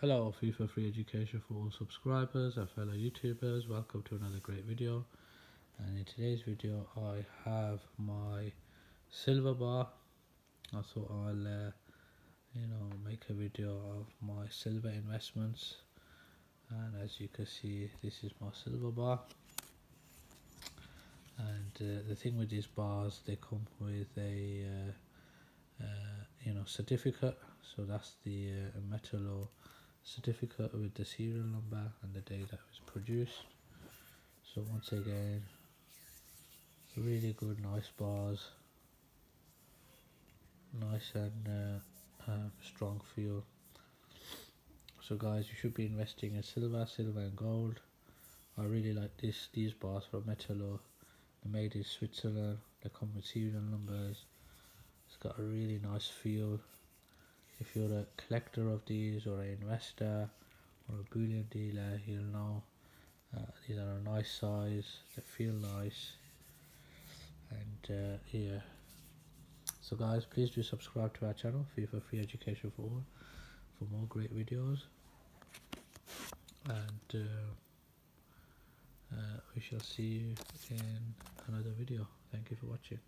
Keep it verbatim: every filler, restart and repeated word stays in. Hello FIFA Free Education for all subscribers and fellow YouTubers, welcome to another great video. And in today's video I have my silver bar. I thought I'll uh, you know, make a video of my silver investments, and as you can see this is my silver bar. And uh, the thing with these bars, they come with a uh, uh, you know, certificate. So that's the uh, Metalor certificate with the serial number and the day that was produced. So once again, really good, nice bars, nice and uh, um, strong feel. So guys, you should be investing in silver, silver and gold. I really like this these bars from Metalor. They're made in Switzerland. They come with serial numbers. It's got a really nice feel. If you're a collector of these, or an investor, or a bullion dealer, you'll know uh, these are a nice size, they feel nice, and uh, yeah. So guys, please do subscribe to our channel, FIFA Free Education for All, for more great videos, and uh, uh, we shall see you in another video. Thank you for watching.